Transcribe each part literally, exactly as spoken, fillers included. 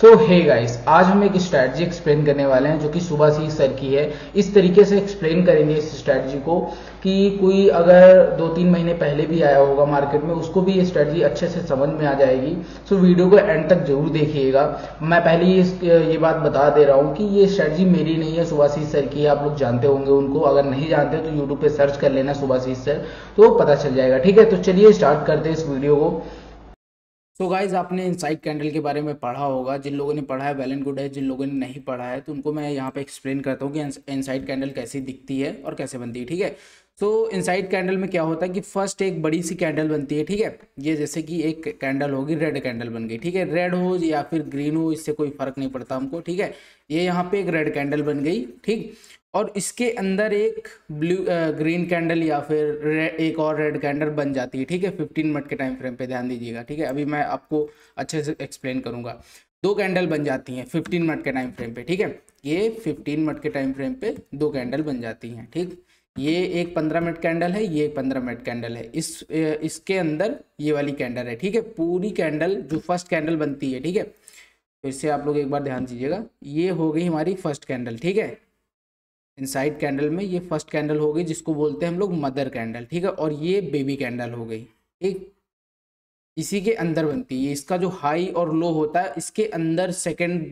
सो hey guys, आज हम एक स्ट्रैटेजी एक्सप्लेन करने वाले हैं जो कि सुभाशीष सर की है। इस तरीके से एक्सप्लेन करेंगे इस स्ट्रैटेजी को कि कोई अगर दो तीन महीने पहले भी आया होगा मार्केट में, उसको भी ये स्ट्रैटेजी अच्छे से समझ में आ जाएगी। सो वीडियो को एंड तक जरूर देखिएगा। मैं पहले ये ये बात बता दे रहा हूँ कि ये स्ट्रैटेजी मेरी नहीं है, सुभाशीष सर की है। आप लोग जानते होंगे उनको, अगर नहीं जानते तो यूट्यूब पे सर्च कर लेना सुभाशीष सर, तो पता चल जाएगा। ठीक है, तो चलिए स्टार्ट करते हैं इस वीडियो को। तो गाइज, आपने इनसाइड कैंडल के बारे में पढ़ा होगा। जिन लोगों ने पढ़ा है वेल एंड गुड है, जिन लोगों ने नहीं पढ़ा है तो उनको मैं यहाँ पे एक्सप्लेन करता हूँ कि इनसाइड कैंडल कैसी दिखती है और कैसे बनती है। ठीक है, तो इनसाइड कैंडल में क्या होता है कि फर्स्ट एक बड़ी सी कैंडल बनती है। ठीक है, ये जैसे कि एक कैंडल होगी, रेड कैंडल बन गई। ठीक है, रेड हो या फिर ग्रीन हो, इससे कोई फर्क नहीं पड़ता हमको। ठीक है, ये यहाँ पे एक रेड कैंडल बन गई। ठीक, और इसके अंदर एक ब्लू ग्रीन कैंडल या फिर रे, एक और रेड कैंडल बन जाती है। ठीक है, पंद्रह मिनट के टाइम फ्रेम पे ध्यान दीजिएगा। ठीक है, अभी मैं आपको अच्छे से एक्सप्लेन करूंगा। दो कैंडल बन जाती हैं पंद्रह मिनट के टाइम फ्रेम पे। ठीक है, ये पंद्रह मिनट के टाइम फ्रेम पे दो कैंडल बन जाती हैं। ठीक, ये एक पंद्रह मिनट कैंडल है, ये एक पंद्रह मिनट कैंडल है। इस इसके अंदर ये वाली कैंडल है। ठीक है, पूरी कैंडल जो फर्स्ट कैंडल बनती है। ठीक है, फिर से आप लोग एक बार ध्यान दीजिएगा, ये हो गई हमारी फर्स्ट कैंडल। ठीक है, इनसाइड कैंडल में ये फर्स्ट कैंडल हो गई, जिसको बोलते हैं हम लोग मदर कैंडल। ठीक है, और ये बेबी कैंडल हो गई। ठीक, इसी के अंदर बनती है। इसका जो हाई और लो होता है, इसके अंदर सेकंड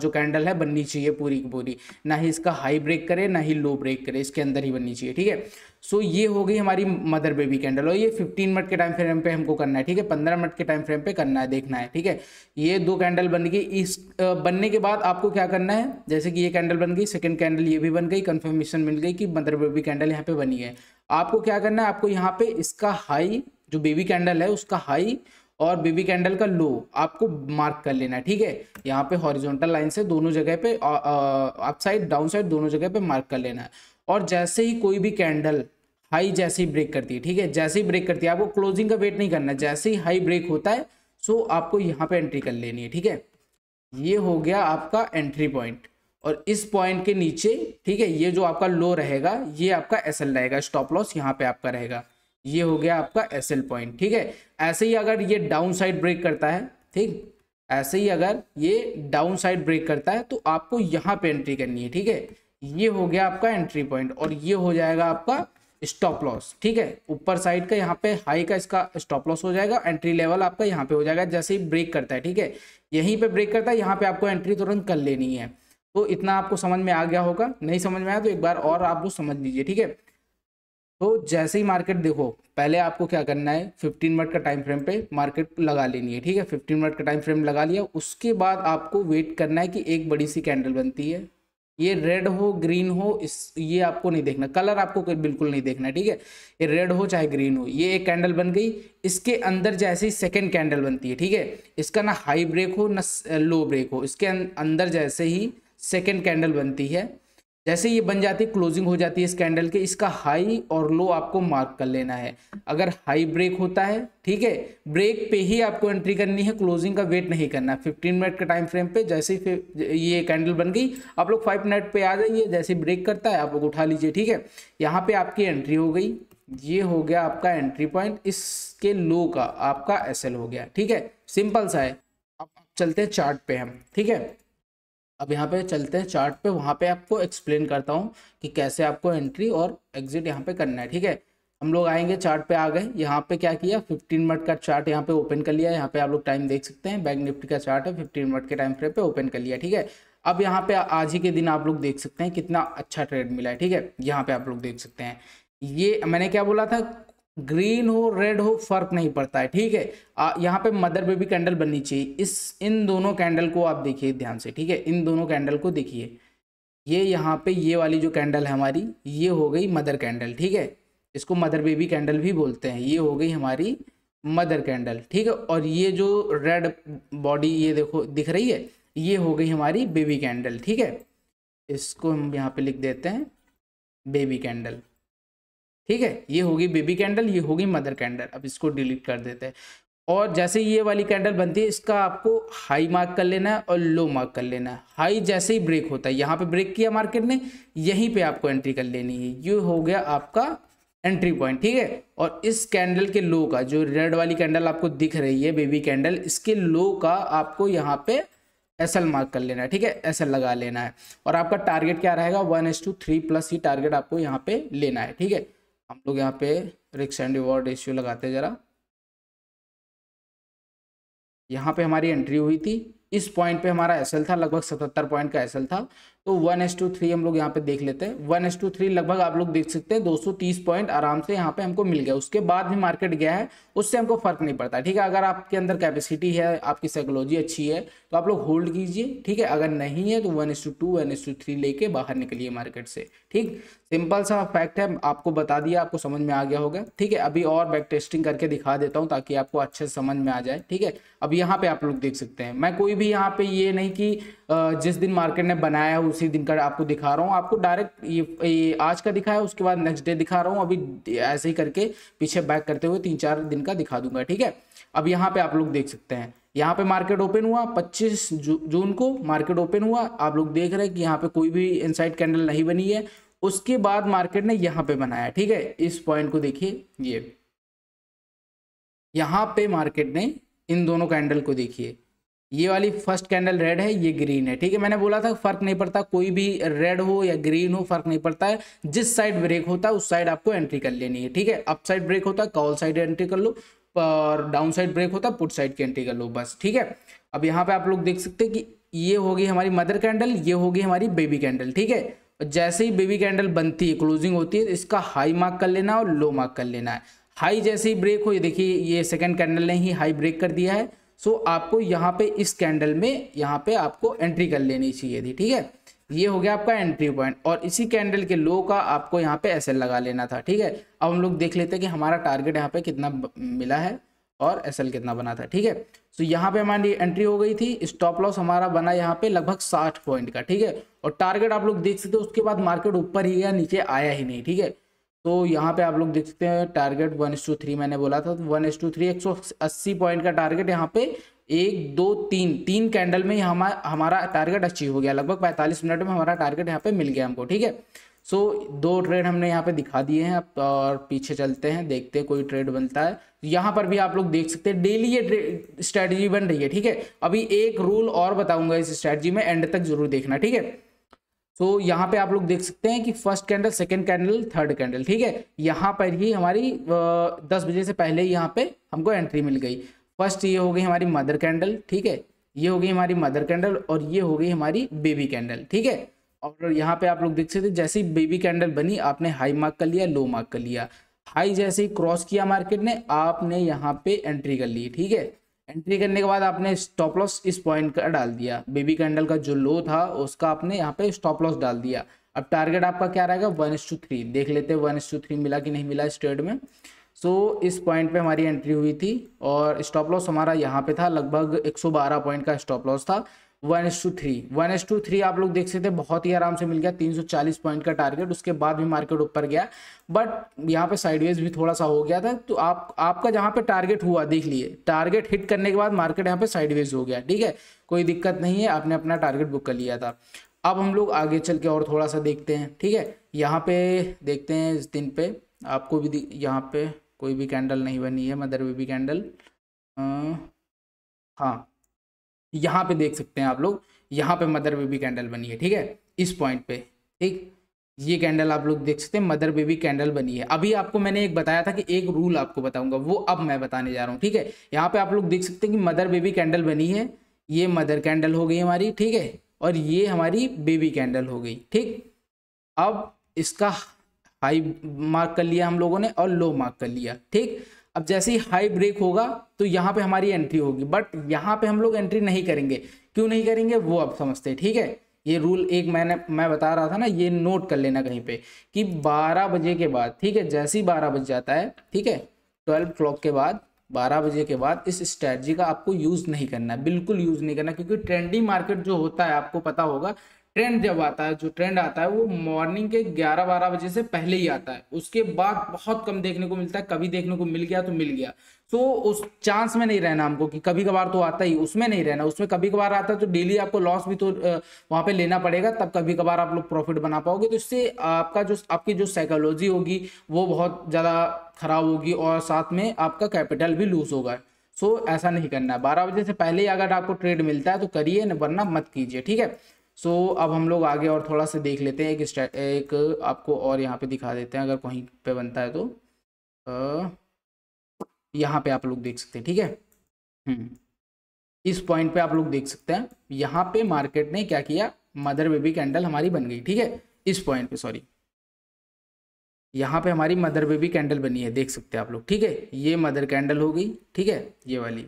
जो कैंडल है बननी चाहिए पूरी की पूरी, ना ही इसका हाई ब्रेक करे ना ही लो ब्रेक करे, इसके अंदर ही बननी चाहिए। ठीक है, सो ये हो गई हमारी मदर बेबी कैंडल, और ये पंद्रह मिनट के टाइम फ्रेम पे हमको करना है। ठीक है, पंद्रह मिनट के टाइम फ्रेम पे करना है, देखना है। ठीक है, ये दो कैंडल बन गई। इस बनने के बाद आपको क्या करना है, जैसे कि ये कैंडल बन गई, सेकेंड कैंडल ये भी बन गई, कन्फर्मेशन मिल गई कि मदर बेबी कैंडल यहाँ पे बनी है। आपको क्या करना है, आपको यहाँ पे इसका हाई, जो बेबी कैंडल है उसका हाई और बेबी कैंडल का लो आपको मार्क कर लेना है। ठीक है, यहाँ पे हॉरिजॉन्टल लाइन से दोनों जगह पे अप साइड डाउन साइड दोनों जगह पे मार्क कर लेना है। और जैसे ही कोई भी कैंडल हाई जैसे ही ब्रेक करती है, ठीक है, जैसे ही ब्रेक करती है, आपको क्लोजिंग का वेट नहीं करना, जैसे ही हाई ब्रेक होता है सो आपको यहाँ पे एंट्री कर लेनी है। ठीक है, ये हो गया आपका एंट्री पॉइंट, और इस पॉइंट के नीचे, ठीक है, ये जो आपका लो रहेगा ये आपका एसएल रहेगा, स्टॉप लॉस यहाँ पे आपका रहेगा। ये हो गया आपका एसएल पॉइंट। ठीक है, ऐसे ही अगर ये डाउन साइड ब्रेक करता है, ठीक, ऐसे ही अगर ये डाउन साइड ब्रेक करता है तो आपको यहाँ पे एंट्री करनी है। ठीक है, ये हो गया आपका एंट्री पॉइंट, और ये हो जाएगा आपका स्टॉप लॉस। ठीक है, ऊपर साइड का यहाँ पे हाई का इसका स्टॉप लॉस हो जाएगा, एंट्री लेवल आपका यहाँ पे हो जाएगा जैसे ही ब्रेक करता है। ठीक है, यहीं पे ब्रेक करता है यहाँ पे आपको एंट्री तुरंत कर लेनी है। तो इतना आपको समझ में आ गया होगा, नहीं समझ में आया तो एक बार और आप वो समझ लीजिए। ठीक है, तो जैसे ही मार्केट देखो, पहले आपको क्या करना है, पंद्रह मिनट का टाइम फ्रेम पे मार्केट लगा लेनी है। ठीक है, पंद्रह मिनट का टाइम फ्रेम लगा लिया, उसके बाद आपको वेट करना है कि एक बड़ी सी कैंडल बनती है, ये रेड हो ग्रीन हो, इस ये आपको नहीं देखना, कलर आपको बिल्कुल नहीं देखना। ठीक है, ये रेड हो चाहे ग्रीन हो, ये एक कैंडल बन गई, इसके अंदर जैसे ही सेकेंड कैंडल बनती है, ठीक है, इसका ना हाई ब्रेक हो ना लो ब्रेक हो, इसके अंदर जैसे ही सेकेंड कैंडल बनती है, जैसे ये बन जाती है क्लोजिंग हो जाती है इस कैंडल के, इसका हाई और लो आपको मार्क कर लेना है। अगर हाई ब्रेक होता है, ठीक है, ब्रेक पे ही आपको एंट्री करनी है, क्लोजिंग का वेट नहीं करना। पंद्रह मिनट के टाइम फ्रेम पे जैसे ही ये कैंडल बन गई, आप लोग पाँच मिनट पे आ जाइए, जैसे ब्रेक करता है आप लोग उठा लीजिए। ठीक है, यहाँ पे आपकी एंट्री हो गई, ये हो गया आपका एंट्री पॉइंट, इसके लो का आपका एसएल हो गया। ठीक है, सिंपल सा है। अब चलते हैं चार्ट पे हम। ठीक है, अब यहाँ पे चलते हैं चार्ट पे, वहाँ पे आपको एक्सप्लेन करता हूँ कि कैसे आपको एंट्री और एग्जिट यहाँ पे करना है। ठीक है, हम लोग आएंगे चार्ट पे, आ गए। यहाँ पे क्या किया, पंद्रह मिनट का चार्ट यहाँ पे ओपन कर लिया। यहाँ पे आप लोग टाइम देख सकते हैं, बैंक निफ्टी का चार्ट है, पंद्रह मिनट के टाइम फ्रेम पे ओपन कर लिया। ठीक है, अब यहाँ पे आज ही के दिन आप लोग देख सकते हैं कितना अच्छा ट्रेड मिला है। ठीक है, यहाँ पे आप लोग देख सकते हैं, ये मैंने क्या बोला था, ग्रीन हो रेड हो फर्क नहीं पड़ता है। ठीक है, यहाँ पे मदर बेबी कैंडल बननी चाहिए। इस इन दोनों कैंडल को आप देखिए ध्यान से। ठीक है, इन दोनों कैंडल को देखिए, ये यहाँ पे ये वाली जो कैंडल है हमारी, ये हो गई मदर कैंडल। ठीक है, इसको मदर बेबी कैंडल भी बोलते हैं। ये हो गई हमारी मदर कैंडल। ठीक है, और ये जो रेड बॉडी ये देखो दिख रही है, ये हो गई हमारी बेबी कैंडल। ठीक है, इसको हम यहाँ पे लिख देते हैं बेबी कैंडल। ठीक है, ये होगी बेबी कैंडल, ये होगी मदर कैंडल। अब इसको डिलीट कर देते हैं, और जैसे ये वाली कैंडल बनती है, इसका आपको हाई मार्क कर लेना है और लो मार्क कर लेना है। हाई जैसे ही ब्रेक होता है, यहाँ पे ब्रेक किया मार्केट ने, यहीं पे आपको एंट्री कर लेनी है। ये हो गया आपका एंट्री पॉइंट। ठीक है, और इस कैंडल के लो का, जो रेड वाली कैंडल आपको दिख रही है बेबी कैंडल, इसके लो का आपको यहाँ पे एस एल मार्क कर लेना है, ठीक है, एस एल लगा लेना है। और आपका टारगेट क्या रहेगा, one is to three plus ही टारगेट आपको यहाँ पे लेना है, ठीक है। हम लोग यहाँ पे रिस्क एंड रिवॉर्ड रेशियो लगाते हैं जरा। यहाँ पे हमारी एंट्री हुई थी, इस पॉइंट पे हमारा एस एल था, लगभग सतहत्तर पॉइंट का एस एल था। तो वन एस टू थ्री हम लोग यहाँ पे देख लेते हैं, वन एस टू थ्री लगभग आप लोग देख सकते हैं दो सौ तीस पॉइंट आराम से यहाँ पे हमको मिल गया। उसके बाद भी मार्केट गया है, उससे हमको फर्क नहीं पड़ता, ठीक है। अगर आपके अंदर कैपेसिटी है, आपकी साइकोलॉजी अच्छी है तो आप लोग होल्ड कीजिए, ठीक है। अगर नहीं है तो one is to two one is to three लेके बाहर निकलिए मार्केट से, ठीक। सिंपल सा फैक्ट है, आपको बता दिया, आपको समझ में आ गया होगा, ठीक है। अभी और बैक टेस्टिंग करके दिखा देता हूँ ताकि आपको अच्छे से समझ में आ जाए, ठीक है। अब यहाँ पे आप लोग देख सकते हैं, मैं कोई भी यहाँ पे ये नहीं कि जिस दिन मार्केट ने बनाया उसी दिन का आपको दिखा रहा हूँ, आपको डायरेक्ट ये, ये आज का दिखाया, उसके बाद नेक्स्ट डे दिखा रहा हूँ, अभी ऐसे ही करके पीछे बैक करते हुए तीन चार दिन का दिखा दूंगा, ठीक है। अब यहाँ पे आप लोग देख सकते हैं, यहाँ पे मार्केट ओपन हुआ पच्चीस जून को, मार्केट ओपन हुआ, आप लोग देख रहे हैं कि यहाँ पे कोई भी इनसाइड कैंडल नहीं बनी है। उसके बाद मार्केट ने यहाँ पे बनाया, ठीक है। इस पॉइंट को देखिए, ये यहाँ पे मार्केट ने इन दोनों कैंडल को देखिए, ये वाली फर्स्ट कैंडल रेड है, ये ग्रीन है, ठीक है। मैंने बोला था फर्क नहीं पड़ता, कोई भी रेड हो या ग्रीन हो फर्क नहीं पड़ता है, जिस साइड ब्रेक होता है उस साइड आपको एंट्री कर लेनी है, ठीक है। अप साइड ब्रेक होता है कॉल साइड एंट्री कर लो, और डाउन साइड ब्रेक होता है पुट साइड की एंट्री कर लो, बस, ठीक है। अब यहाँ पे आप लोग देख सकते हैं कि ये होगी हमारी मदर कैंडल, ये होगी हमारी बेबी कैंडल, ठीक है। जैसे ही बेबी कैंडल बनती है, क्लोजिंग होती है, इसका हाई मार्क कर लेना और लो मार्क कर लेना है। हाई जैसे ही ब्रेक हो, ये देखिए ये सेकंड कैंडल ने ही हाई ब्रेक कर दिया है, सो आपको यहाँ पे इस कैंडल में यहाँ पे आपको एंट्री कर लेनी चाहिए थी, ठीक है। ये हो गया आपका एंट्री पॉइंट, और इसी कैंडल के लो का आपको यहाँ पे एस एल लगा लेना था, ठीक है। अब हम लोग देख लेते हैं कि हमारा टारगेट यहाँ पे कितना मिला है और एस एल कितना बना था, ठीक है। सो यहाँ पे हमारी एंट्री हो गई थी, स्टॉप लॉस हमारा बना यहाँ पे लगभग साठ पॉइंट का, ठीक है। और टारगेट आप लोग देख सकते हो, उसके बाद मार्केट ऊपर ही गया, नीचे आया ही नहीं, ठीक है। तो यहाँ पे आप लोग देख सकते हैं target one is to three मैंने बोला था, तो वन एस टू थ्री एक सौ अस्सी पॉइंट का टारगेट, यहाँ पे एक दो तीन तीन कैंडल में हमा, हमारा टारगेट अचीव हो गया, लगभग पैंतालीस मिनट में हमारा टारगेट यहाँ पे मिल गया हमको, ठीक है। सो दो ट्रेड हमने यहाँ पे दिखा दिए हैं, और पीछे चलते हैं, देखते हैं कोई ट्रेड बनता है। यहाँ पर भी आप लोग देख सकते हैं डेली ये स्ट्रैटेजी बन रही है, ठीक है। अभी एक रूल और बताऊंगा इस स्ट्रैटेजी में, एंड तक जरूर देखना, ठीक है। तो so, यहाँ पे आप लोग देख सकते हैं कि first candle, second candle, third candle, ठीक है। यहाँ पर ही हमारी दस बजे से पहले ही यहाँ पे हमको एंट्री मिल गई। फर्स्ट ये हो गई हमारी मदर कैंडल, ठीक है, ये हो गई हमारी मदर कैंडल, और ये हो गई हमारी बेबी कैंडल, ठीक है। और यहाँ पे आप लोग देख सकते हैं जैसे ही बेबी कैंडल बनी, आपने हाई मार्क कर लिया, लो मार्क कर लिया। हाई जैसे ही क्रॉस किया मार्केट ने, आपने यहाँ पे एंट्री कर ली, ठीक है। एंट्री करने के बाद आपने स्टॉप लॉस इस पॉइंट का डाल दिया, बेबी कैंडल का जो लो था उसका आपने यहाँ पे स्टॉप लॉस डाल दिया। अब टारगेट आपका क्या रहेगा, वन एस टू थ्री, देख लेते हैं वन एस टू थ्री मिला कि नहीं मिला इस ट्रेड में। सो so, इस पॉइंट पे हमारी एंट्री हुई थी, और स्टॉप लॉस हमारा यहाँ पे था, लगभग एक सौ बारह पॉइंट का स्टॉप लॉस था। One is to three one is to three आप लोग देख सकते हैं बहुत ही आराम से मिल गया, तीन सौ चालीस पॉइंट का टारगेट। उसके बाद भी मार्केट ऊपर गया, बट यहाँ पे साइडवेज भी थोड़ा सा हो गया था। तो आप आपका जहाँ पे टारगेट हुआ, देख लिए टारगेट हिट करने के बाद मार्केट यहाँ पे साइडवेज हो गया, ठीक है, कोई दिक्कत नहीं है, आपने अपना टारगेट बुक कर लिया था। अब हम लोग आगे चल के और थोड़ा सा देखते हैं, ठीक है। यहाँ पे देखते हैं इस दिन पे आपको भी, यहाँ पे कोई भी कैंडल नहीं बनी है, मदर बेबी कैंडल, हाँ यहाँ पे देख सकते हैं आप लोग, यहाँ पे मदर बेबी कैंडल बनी है, ठीक है, इस पॉइंट पे, ठीक। ये कैंडल आप लोग देख सकते हैं, मदर बेबी कैंडल बनी है। अभी आपको मैंने एक बताया था कि एक रूल आपको बताऊंगा, वो अब मैं बताने जा रहा हूँ, ठीक है। यहाँ पे आप लोग देख सकते हैं कि मदर बेबी कैंडल बनी है, ये मदर कैंडल हो गई हमारी, ठीक है, और ये हमारी बेबी कैंडल हो गई, ठीक। अब इसका हाई मार्क कर लिया हम लोगों ने और लो मार्क कर लिया, ठीक। अब जैसे ही हाई ब्रेक होगा तो यहाँ पे हमारी एंट्री होगी, बट यहाँ पे हम लोग एंट्री नहीं करेंगे, क्यों नहीं करेंगे वो आप समझते हैं, ठीक है। ये रूल एक मैंने मैं बता रहा था ना, ये नोट कर लेना कहीं पे कि बारह बजे के बाद, ठीक है, जैसे ही बारह बज जाता है, ठीक है, ट्वेल्व क्लॉक के बाद, बारह बजे के बाद इस स्ट्रैटेजी का आपको यूज़ नहीं करना है, बिल्कुल यूज़ नहीं करना, क्योंकि ट्रेंडिंग मार्केट जो होता है आपको पता होगा, ट्रेंड जब आता है, जो ट्रेंड आता है वो मॉर्निंग के ग्यारह बारह बजे से पहले ही आता है, उसके बाद बहुत कम देखने को मिलता है, कभी देखने को मिल गया तो मिल गया। तो उस चांस में नहीं रहना हमको कि कभी कभार तो आता ही, उसमें नहीं रहना, उसमें कभी कभार आता है तो डेली आपको लॉस भी तो वहाँ पे लेना पड़ेगा, तब कभी कभार आप लोग प्रॉफिट बना पाओगे। तो इससे आपका जो आपकी जो साइकोलॉजी होगी वो बहुत ज़्यादा खराब होगी, और साथ में आपका कैपिटल भी लूज होगा। सो so, ऐसा नहीं करना है। बारह बजे से पहले ही अगर आपको ट्रेड मिलता है तो करिए, वरना मत कीजिए, ठीक है। सो so, अब हम लोग आगे और थोड़ा सा देख लेते हैं, एक स्ट्रैट एक आपको और यहाँ पे दिखा देते हैं, अगर कहीं पे बनता है तो आ, यहाँ पे आप लोग देख सकते हैं, ठीक है। हम्म इस पॉइंट पे आप लोग देख सकते हैं, यहाँ पे मार्केट ने क्या किया, मदर बेबी कैंडल हमारी बन गई, ठीक है। इस पॉइंट पे सॉरी यहाँ पे हमारी मदर बेबी कैंडल बनी है, देख सकते हैं आप लोग, ठीक है। ये मदर कैंडल हो गई, ठीक है, ये वाली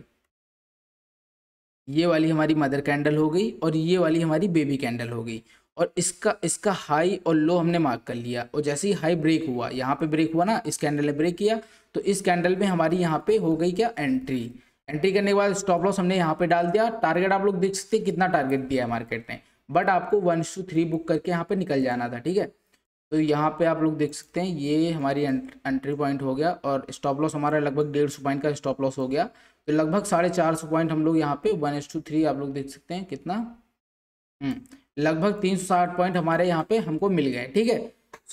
ये वाली हमारी मदर कैंडल हो गई और ये वाली हमारी बेबी कैंडल हो गई। और इसका इसका हाई और लो हमने मार्क कर लिया, और जैसे ही हाई ब्रेक हुआ, यहाँ पे ब्रेक हुआ ना, इस कैंडल ने ब्रेक किया, तो इस कैंडल में हमारी यहाँ पे हो गई क्या, एंट्री। एंट्री करने के बाद स्टॉप लॉस हमने यहाँ पे डाल दिया। टारगेट आप लोग देख सकते हैं कितना टारगेट दिया है मार्केट ने, बट आपको वन टू थ्री बुक करके यहाँ पे निकल जाना था, ठीक है। तो यहाँ पे आप लोग देख सकते हैं ये हमारी एंट्री पॉइंट हो गया, और स्टॉप लॉस हमारा लगभग डेढ़ सौ पॉइंट का स्टॉप लॉस हो गया, तो लगभग साढ़े चार सौ पॉइंट हम लोग यहाँ पे वन एस टू थ्री आप लोग देख सकते हैं कितना, लगभग तीन सौ साठ पॉइंट हमारे यहाँ पे हमको मिल गए, ठीक है।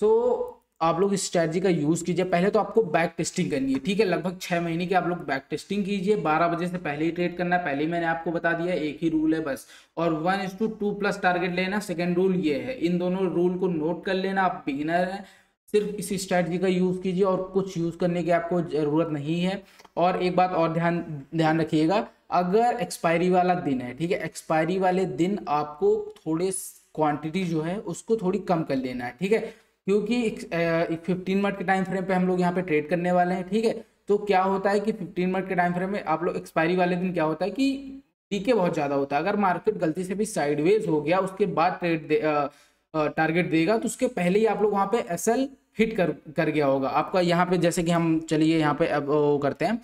सो आप लोग इस स्ट्रैटेजी का यूज़ कीजिए। पहले तो आपको बैक टेस्टिंग करनी है, ठीक है। लगभग छः महीने की आप लोग बैक टेस्टिंग कीजिए। बारह बजे से पहले ही ट्रेड करना है, पहले ही मैंने आपको बता दिया, एक ही रूल है बस, और one is to two plus target लेना, सेकंड रूल ये है। इन दोनों रूल को नोट कर लेना। आप बिगिनर हैं, सिर्फ इस स्ट्रैटेजी का यूज़ कीजिए और कुछ यूज़ करने की आपको ज़रूरत नहीं है। और एक बात और ध्यान ध्यान रखिएगा, अगर एक्सपायरी वाला दिन है, ठीक है, एक्सपायरी वाले दिन आपको थोड़े क्वान्टिटी जो है उसको थोड़ी कम कर लेना है, ठीक है, क्योंकि एक फिफ्टीन मिनट के टाइम फ्रेम पे हम लोग यहाँ पे ट्रेड करने वाले हैं, ठीक है। तो क्या होता है कि फिफ्टीन मिनट के टाइम फ्रेम में आप लोग एक्सपायरी वाले दिन क्या होता है कि डीके बहुत ज़्यादा होता है। अगर मार्केट गलती से भी साइडवेज हो गया, उसके बाद ट्रेड दे, टारगेट देगा, तो उसके पहले ही आप लोग वहाँ पे एस एल हिट कर कर गया होगा आपका। यहाँ पे जैसे कि हम चलिए यहाँ पे अब वो करते हैं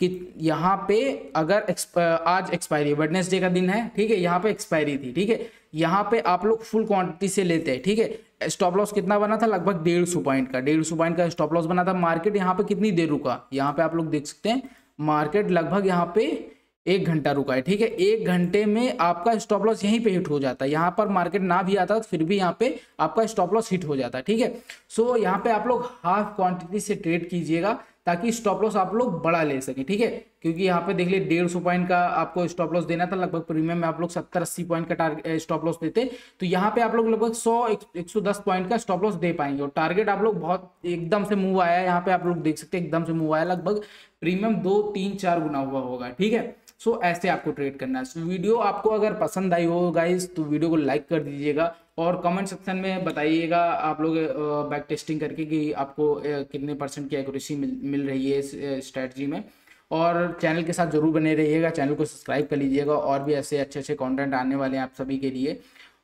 कि यहाँ पे अगर एक्सप, आज एक्सपायरी वेडनेसडे का दिन है, ठीक है, यहाँ पे एक्सपायरी थी, ठीक है, यहाँ पे आप लोग फुल क्वांटिटी से लेते हैं, ठीक है। स्टॉप लॉस कितना बना था, लगभग डेढ़ सौ पॉइंट का डेढ़ सौ पॉइंट का स्टॉप लॉस बना था। मार्केट यहाँ पे कितनी देर रुका, यहाँ पे आप लोग देख सकते हैं मार्केट लगभग यहाँ पे एक घंटा रुका है, ठीक है। एक घंटे में आपका स्टॉप लॉस यहीं पे हिट हो जाता है। यहाँ पर मार्केट ना भी आता तो फिर भी यहाँ पे आपका स्टॉप लॉस हिट हो जाता है, ठीक है। सो यहाँ पे आप लोग हाफ क्वांटिटी से ट्रेड कीजिएगा ताकि स्टॉप लॉस आप लोग बड़ा ले सके, ठीक है, क्योंकि यहाँ पे देख लीजिए डेढ़ सौ पॉइंट का आपको स्टॉप लॉस देना था। लगभग प्रीमियम में आप लोग सत्तर अस्सी पॉइंट का टारगेट स्टॉप लॉस देते, तो यहाँ पे आप लोग लगभग सौ एक सौ दस पॉइंट का स्टॉप लॉस दे पाएंगे। और टारगेट आप लोग बहुत एकदम से मूव आया है, यहाँ पे आप लोग देख सकते हैं एकदम से मूव आया, लगभग प्रीमियम दो तीन चार गुना हुआ होगा, ठीक है। सो so, ऐसे आपको ट्रेड करना है। so, वीडियो आपको अगर पसंद आई हो गाइज तो वीडियो को लाइक कर दीजिएगा और कमेंट सेक्शन में बताइएगा आप लोग बैक टेस्टिंग करके कि आपको कितने परसेंट की एक्यूरेसी मिल, मिल रही है इस स्ट्रैटेजी में। और चैनल के साथ जरूर बने रहिएगा, चैनल को सब्सक्राइब कर लीजिएगा, और भी ऐसे अच्छे अच्छे कॉन्टेंट आने वाले हैं आप सभी के लिए।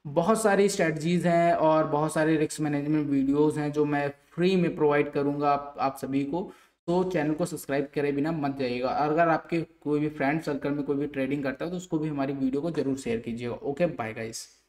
बहुत सारी स्ट्रैटेजीज़ हैं और बहुत सारे रिस्क मैनेजमेंट वीडियोज़ हैं जो मैं फ्री में प्रोवाइड करूँगा आप, आप सभी को। तो चैनल को सब्सक्राइब करे बिना मत जाइएगा। और अगर आपके कोई भी फ्रेंड सर्कल में कोई भी ट्रेडिंग करता है तो उसको भी हमारी वीडियो को जरूर शेयर कीजिएगा। Okay, bye guys.